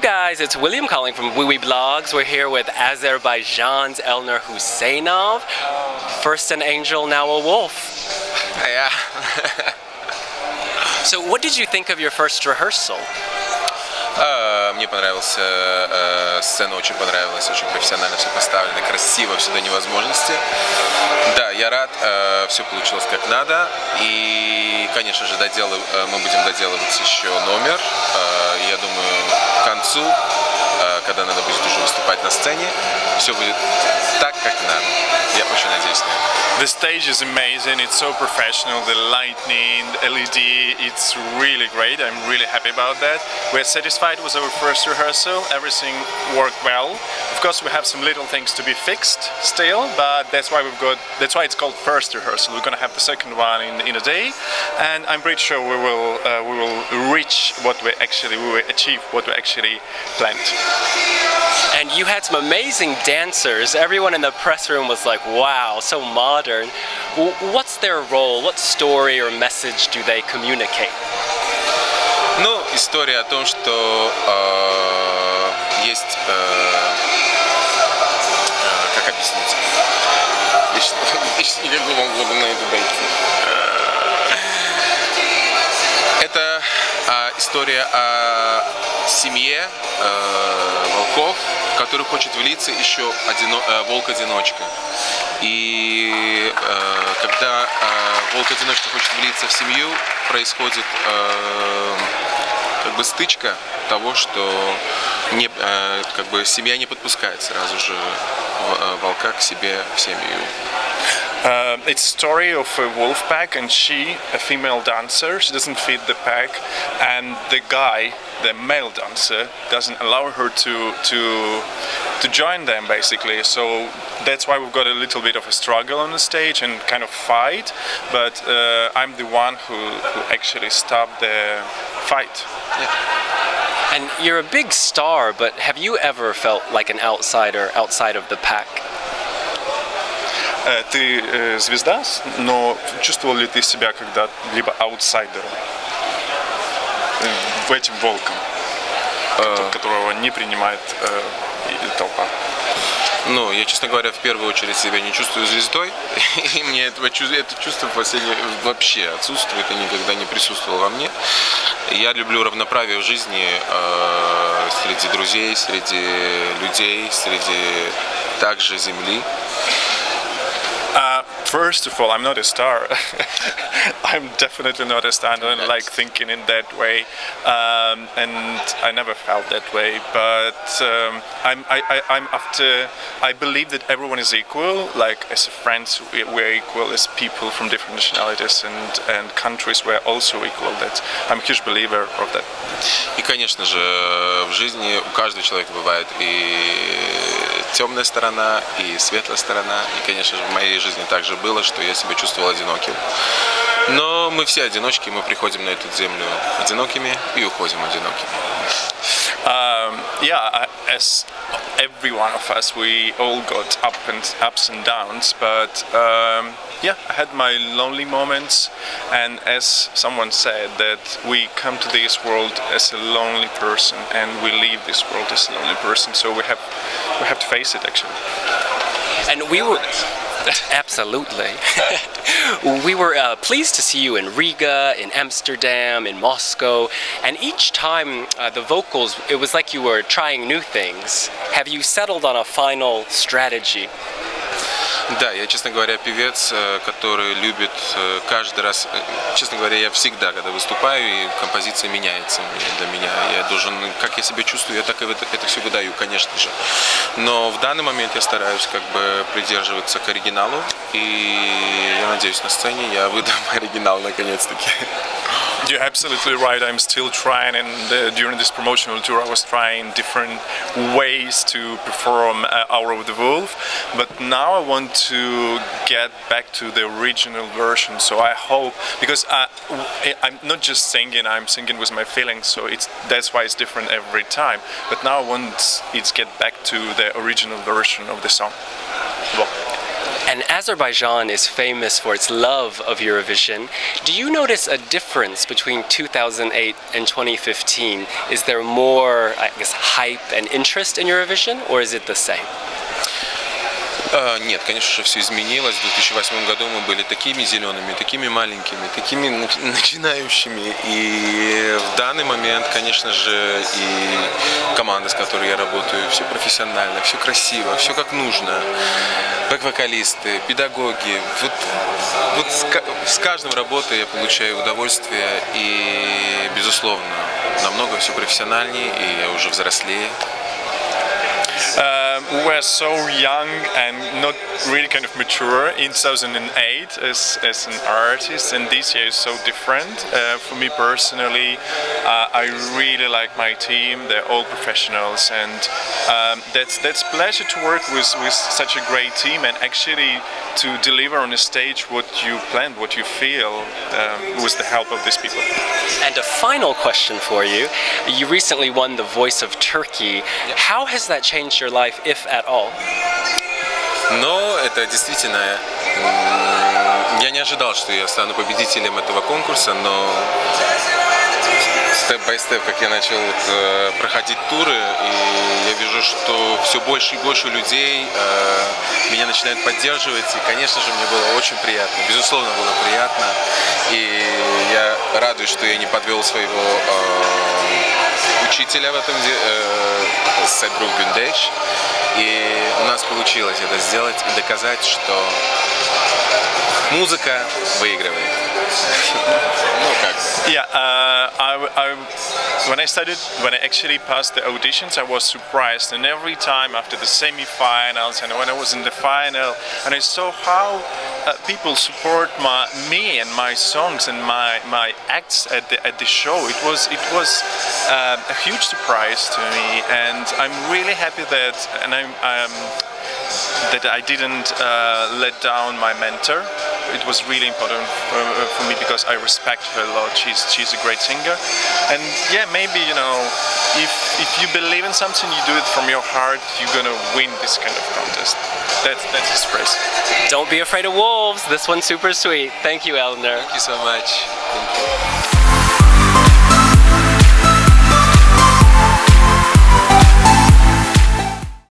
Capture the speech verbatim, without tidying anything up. you guys, it's William calling from wiwibloggs. We're here with Azerbaijan's Elnur Huseynov. First an angel, now a wolf. Yeah. So what did you think of your first rehearsal? Мне понравился э, сцена, очень понравилась, очень профессионально все поставлено, красиво все до невозможности. Да, я рад, э, все получилось как надо, и, конечно же, доделы, э, мы будем доделывать еще номер. Э, я думаю, к концу, э, когда надо будет уже выступать на сцене, все будет так, как надо. Я очень надеюсь на это. The stage is amazing. It's so professional. The lightning, the L E D, it's really great. I'm really happy about that. We're satisfied with our first rehearsal. Everything worked well. Of course, we have some little things to be fixed still, but that's why we've got. That's why it's called first rehearsal. We're going to have the second one in in a day, and I'm pretty sure we will uh, we will reach what we actually we will achieve what we actually planned. And you had some amazing dancers. Everyone in the press room was like, wow, so modern. What's their role? What story or message do they communicate? Ну, история о том, что э, есть, э, как объяснить? Я не могу глубоко на это дойти. Это э, история о семье э, волков, в которую хочет влиться еще одино, э, волк-одиночка. И э, когда э, волк-одиночка хочет влиться в семью, происходит э, как бы стычка того, что не, э, как бы семья не подпускает сразу же волка к себе в семью. Uh, it's a story of a wolf pack, and she, a female dancer, she doesn't fit the pack, and the guy, the male dancer, doesn't allow her to to to join them, basically. So that's why we've got a little bit of a struggle on the stage and kind of fight. But uh, I'm the one who, who actually stopped the fight. Yeah. And you're a big star, but have you ever felt like an outsider outside of the pack? Ты э, звезда, но чувствовал ли ты себя когда-либо аутсайдером, э, этим волком, uh, которого не принимает э, толпа? Ну, я, честно говоря, в первую очередь себя не чувствую звездой, и мне этого, это чувство вообще отсутствует, и никогда не присутствовало во мне. Я люблю равноправие в жизни э, среди друзей, среди людей, среди также земли. Uh, first of all, I'm not a star. I'm definitely not a star. I don't like thinking in that way, um, and I never felt that way. But um, I'm, I, I, I'm after. I believe that everyone is equal. Like as friends, we're equal. As people from different nationalities and and countries, we're also equal. That I'm a huge believer of that. И, конечно же, в жизни у каждого человека бывает и темная сторона и светлая сторона. И, конечно же, в моей жизни также было, что я себя чувствовал одиноким. Но мы все одиночки, мы приходим на эту землю одинокими и уходим одинокими. Um, yeah, as every one of us, we all got up and ups and downs, but um, yeah, I had my lonely moments, and as someone said, that we come to this world as a lonely person, and we leave this world as a lonely person, so we have we have to face it, actually. And we were absolutely. We were uh, pleased to see you in Riga, in Amsterdam, in Moscow, and each time uh, the vocals, it was like you were trying new things. Have you settled on a final strategy? Да, я, честно говоря, певец, который любит каждый раз, честно говоря, я всегда, когда выступаю, и композиция меняется для меня. Я должен, как я себя чувствую, я так и это, это все выдаю, конечно же. Но в данный момент я стараюсь как бы придерживаться к оригиналу, и я надеюсь, на сцене я выдам оригинал наконец-таки. You're absolutely right. I'm still trying, and uh, during this promotional tour I was trying different ways to perform uh, The Hour of the Wolf, but now I want to get back to the original version, so I hope, because I, I'm not just singing, I'm singing with my feelings, so it's that's why it's different every time, but now I want it to get back to the original version of the song. Well. And Azerbaijan is famous for its love of Eurovision. Do you notice a difference between two thousand eight and twenty fifteen? Is there more, I guess, hype and interest in Eurovision, or is it the same? Нет, конечно же, все изменилось. В две тысячи восьмом году мы были такими зелеными, такими маленькими, такими начинающими. И в данный момент, конечно же, и команда, с которой я работаю, все профессионально, все красиво, все как нужно. Бэк-вокалисты, педагоги. Вот, вот с каждым работой я получаю удовольствие и, безусловно, намного все профессиональнее, и я уже взрослее. Uh, we were so young and not really kind of mature in two thousand eight as, as an artist, and this year is so different. Uh, for me personally, uh, I really like my team, they're all professionals, and um, that's that's pleasure to work with, with such a great team and actually to deliver on the stage what you planned, what you feel um, with the help of these people. And a final question for you. You recently won The Voice of Turkey. How has that changed your life, if at all? Но это действительно, я не ожидал, что я стану победителем этого конкурса, но степ-бай-степ, как я начал вот, проходить туры, и я вижу, что все больше и больше людей э, меня начинают поддерживать, и, конечно же, мне было очень приятно, безусловно, было приятно, и я радуюсь, что я не подвел своего э, учителя в этом деле, э, Сетрух Гюндеш, и у нас получилось это сделать и доказать, что музыка выигрывает. Yeah, uh, I, I, when I started, when I actually passed the auditions, I was surprised, and every time after the semi-finals and when I was in the final, and I saw how uh, people support my, me and my songs and my my acts at the at the show. It was it was uh, a huge surprise to me, and I'm really happy that and I'm. I'm that I didn't uh, let down my mentor. It was really important for, for me because I respect her a lot. She's she's a great singer, and yeah, maybe you know, if if you believe in something, you do it from your heart. You're gonna win this kind of contest. That's that's his praise. Don't be afraid of wolves. This one's super sweet. Thank you, Elnur. Thank you so much. Thank you.